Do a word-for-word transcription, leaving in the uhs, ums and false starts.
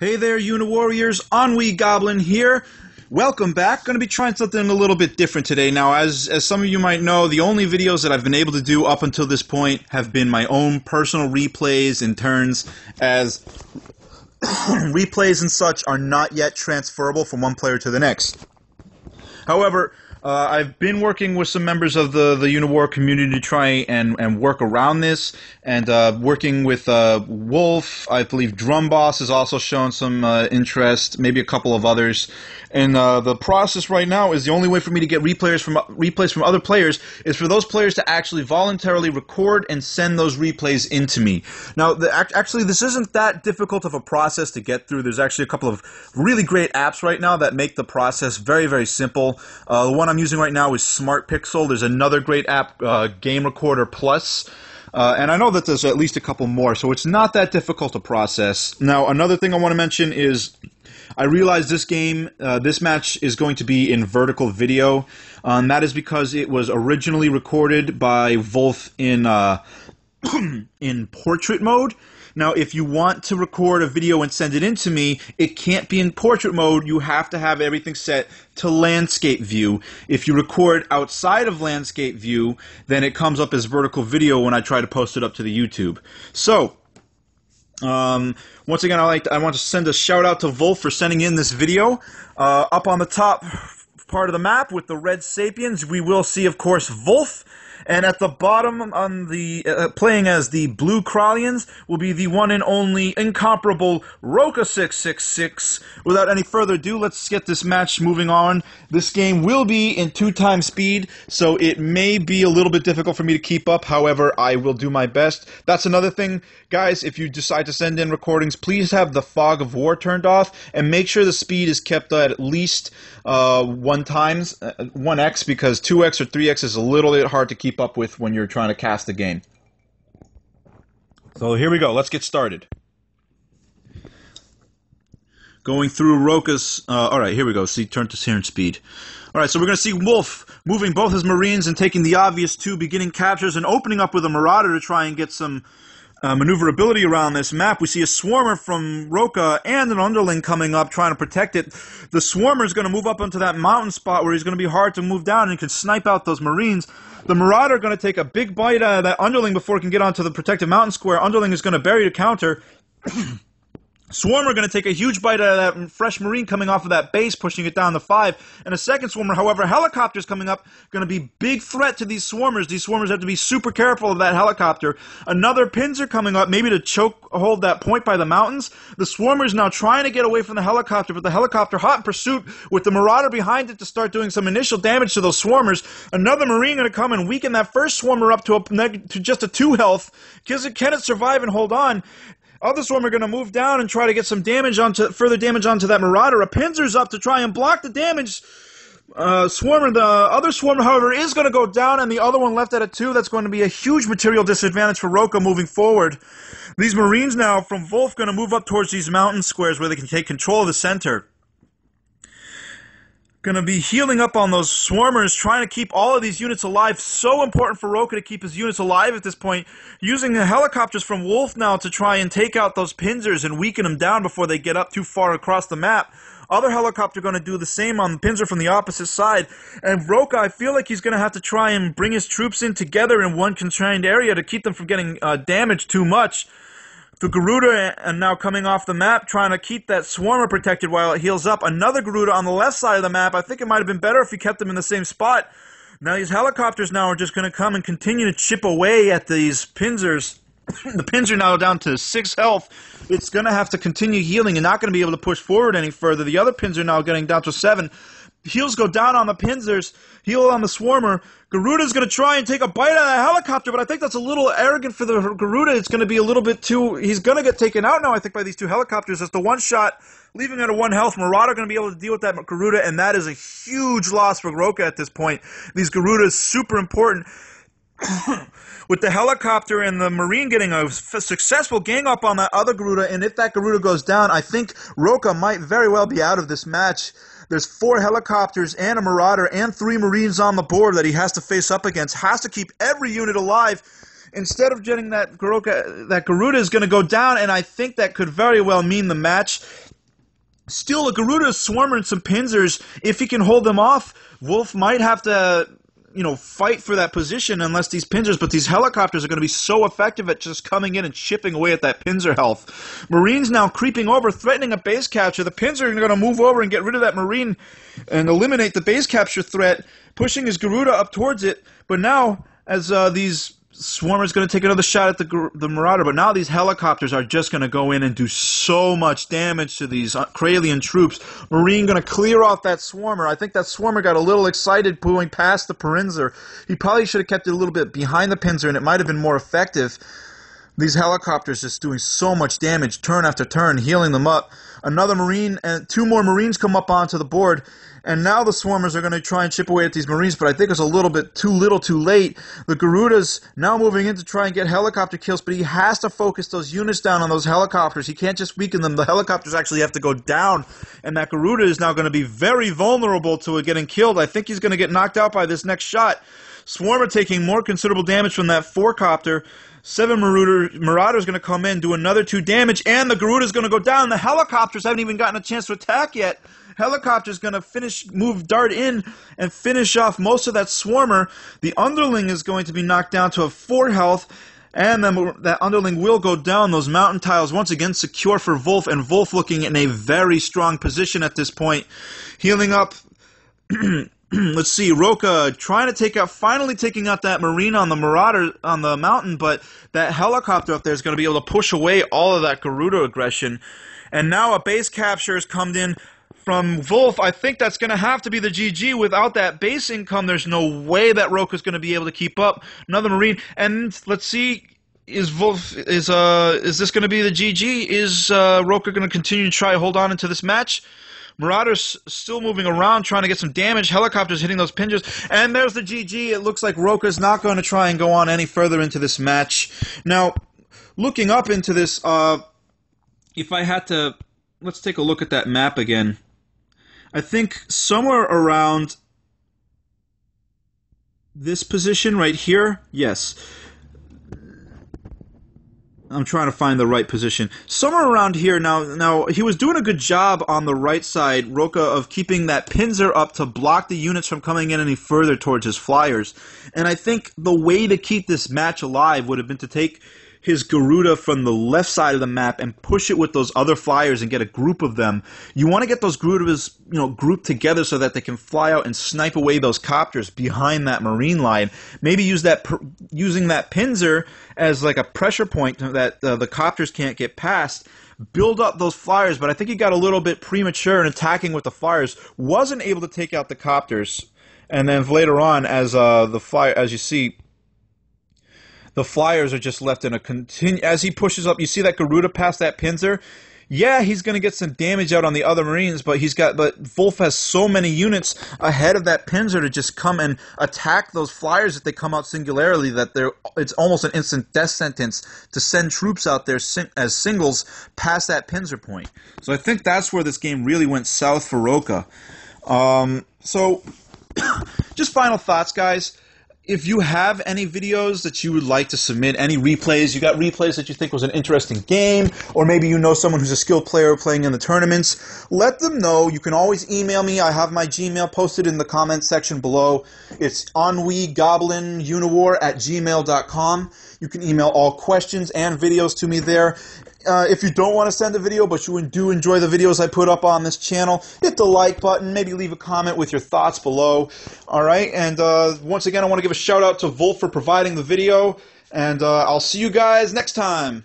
Hey there, UniWarriors, EnnuiGoblin here. Welcome back. Going to be trying something a little bit different today. Now, as, as some of you might know, the only videos that I've been able to do up until this point have been my own personal replays and turns, as replays and such are not yet transferable from one player to the next. However, Uh, I've been working with some members of the, the UniWar community to try and, and work around this, and uh, working with uh, Volf. I believe Drum Boss has also shown some uh, interest, maybe a couple of others. And uh, the process right now is the only way for me to get replayers from, replays from other players is for those players to actually voluntarily record and send those replays into me. Now, the, actually, this isn't that difficult of a process to get through. There's actually a couple of really great apps right now that make the process very, very simple. Uh, the one I'm using right now is Smart Pixel. There's another great app, uh, Game Recorder Plus. Uh, and I know that there's at least a couple more, so it's not that difficult to process. Now, another thing I want to mention is I realized this game, uh, this match is going to be in vertical video. Um, that is because it was originally recorded by Volf in, uh, in portrait mode. Now, if you want to record a video and send it in to me, it can't be in portrait mode. You have to have everything set to landscape view. If you record outside of landscape view, then it comes up as vertical video when I try to post it up to the YouTube. So, um, once again, I like to, I want to send a shout out to Volf for sending in this video. Uh, up on the top part of the map with the red Sapiens, we will see, of course, Volf. And at the bottom, on the uh, playing as the blue Kralians, will be the one and only incomparable Rocca six six six. Without any further ado, let's get this match moving on. This game will be in two times speed, so it may be a little bit difficult for me to keep up. However, I will do my best. That's another thing, guys. If you decide to send in recordings, please have the fog of war turned off, and make sure the speed is kept at least uh, one times, uh, one x, because two x or three x is a little bit hard to keep up with when you're trying to cast the game. So here we go, let's get started. Going through Rocca's, uh, alright, here we go, see, turn to Siren Speed. Alright, so we're going to see Volf moving both his Marines and taking the obvious two beginning captures and opening up with a Marauder to try and get some uh, maneuverability around this map. We see a Swarmer from Rocca and an Underling coming up trying to protect it. The Swarmer's going to move up into that mountain spot where he's going to be hard to move down and can snipe out those Marines. The Marauder going to take a big bite out of that Underling before it can get onto the protective mountain square. Underling is going to bury the counter. Swarmer going to take a huge bite out of that fresh Marine coming off of that base, pushing it down to five. And a second Swarmer, however, helicopters coming up, going to be big threat to these Swarmers. These Swarmers have to be super careful of that helicopter. Another Pincer coming up, maybe to choke hold that point by the mountains. The Swarmer's now trying to get away from the helicopter, but the helicopter hot in pursuit with the Marauder behind it to start doing some initial damage to those Swarmers. Another Marine going to come and weaken that first Swarmer up to, a, to just a two health. Can it survive and hold on? Other Swarmer are going to move down and try to get some damage onto, further damage onto that Marauder. A Pinzer's up to try and block the damage. Uh, Swarmer, the other Swarmer, however, is going to go down, and the other one left at a two. That's going to be a huge material disadvantage for Rocca moving forward. These Marines now from Volf going to move up towards these mountain squares where they can take control of the center. Going to be healing up on those Swarmers, trying to keep all of these units alive. So important for Rocca to keep his units alive at this point. Using the helicopters from Volf now to try and take out those Pinzers and weaken them down before they get up too far across the map. Other helicopter going to do the same on the Pinzer from the opposite side. And Rocca, I feel like he's going to have to try and bring his troops in together in one constrained area to keep them from getting uh, damaged too much. The Garuda and now coming off the map, trying to keep that Swarmer protected while it heals up. Another Garuda on the left side of the map. I think it might have been better if he kept them in the same spot. Now these helicopters now are just going to come and continue to chip away at these Pinzers. The Pinzer now down to six health. It's going to have to continue healing and not going to be able to push forward any further. The other Pinzer now getting down to seven. Heals go down on the Pinzers, heal on the Swarmer. Garuda's going to try and take a bite out of the helicopter, but I think that's a little arrogant for the Garuda. It's going to be a little bit too... He's going to get taken out now, I think, by these two helicopters. That's the one shot, leaving out of one health. Marauder going to be able to deal with that Garuda, and that is a huge loss for Rocca at this point. These Garudas, super important. With the helicopter and the Marine getting a successful gang up on that other Garuda, and if that Garuda goes down, I think Rocca might very well be out of this match. There's four helicopters and a Marauder and three Marines on the board that he has to face up against. Has to keep every unit alive. Instead of getting that Garuda, that Garuda is going to go down, and I think that could very well mean the match. Still, a Garuda Swarmer and some Pinsers, if he can hold them off, Volf might have to, you know, fight for that position unless these Pinsers, but these helicopters are going to be so effective at just coming in and chipping away at that Pinser health. Marines now creeping over, threatening a base capture. The Pinser are going to move over and get rid of that Marine and eliminate the base capture threat, pushing his Garuda up towards it. But now, as uh, these... Swarmer's going to take another shot at the the Marauder, but now these helicopters are just going to go in and do so much damage to these Kralian troops. Marine going to clear off that Swarmer. I think that Swarmer got a little excited going past the Pinser. He probably should have kept it a little bit behind the Pinser, and it might have been more effective. These helicopters just doing so much damage, turn after turn, healing them up. Another Marine, and two more Marines come up onto the board, and now the Swarmers are going to try and chip away at these Marines, but I think it's a little bit too little too late. The Garuda's now moving in to try and get helicopter kills, but he has to focus those units down on those helicopters. He can't just weaken them. The helicopters actually have to go down, and that Garuda is now going to be very vulnerable to getting killed. I think he's going to get knocked out by this next shot. Swarmer taking more considerable damage from that four-copter. Seven Marauder, Marauder's going to come in, do another two damage, and the Garuda's going to go down. The helicopters haven't even gotten a chance to attack yet. Helicopter's going to finish, move dart in, and finish off most of that Swarmer. The Underling is going to be knocked down to a four health, and then that Underling will go down. Those mountain tiles once again secure for Volf, and Volf looking in a very strong position at this point. Healing up. Let's see, Rocca trying to take out, finally taking out that Marine on the Marauder on the mountain, but that helicopter up there is going to be able to push away all of that Garuda aggression. And now a base capture has come in from Volf. I think that's going to have to be the G G. Without that base income, there's no way that Rocca's going to be able to keep up. Another Marine, and let's see, is Volf is uh is this going to be the G G? Is uh, Rocca going to continue to try to hold on into this match? Marauders still moving around, trying to get some damage. Helicopters hitting those Pinsers. And there's the G G. It looks like Rocca's not going to try and go on any further into this match. Now, looking up into this, uh, if I had to... Let's take a look at that map again. I think somewhere around this position right here, yes. I'm trying to find the right position. Somewhere around here now, now he was doing a good job on the right side, Rocca, of keeping that Pinser up to block the units from coming in any further towards his flyers. And I think the way to keep this match alive would have been to take his Garuda from the left side of the map and push it with those other flyers and get a group of them. You want to get those Garudas, you know, grouped together so that they can fly out and snipe away those copters behind that Marine line. Maybe use that using that Pinser as like a pressure point that uh, the copters can't get past. Build up those flyers, but I think he got a little bit premature in attacking with the flyers. Wasn't able to take out the copters, and then later on, as uh, the fire, as you see. The flyers are just left in a continue. As he pushes up, you see that Garuda past that Pinser? Yeah, he's going to get some damage out on the other Marines, but he's got. But Volf has so many units ahead of that Pinser to just come and attack those flyers if they come out singularly that they're. It's almost an instant death sentence to send troops out there sing as singles past that Pinser point. So I think that's where this game really went south for Rocca. Um, so, just final thoughts, guys. If you have any videos that you would like to submit, any replays, you got replays that you think was an interesting game, or maybe you know someone who's a skilled player playing in the tournaments, let them know. You can always email me. I have my Gmail posted in the comment section below. It's Ennui Goblin Uniwar at gmail dot com. You can email all questions and videos to me there. Uh, if you don't want to send a video, but you do enjoy the videos I put up on this channel, hit the like button, maybe leave a comment with your thoughts below. All right, and uh, once again, I want to give a shout out to Volf for providing the video, and uh, I'll see you guys next time.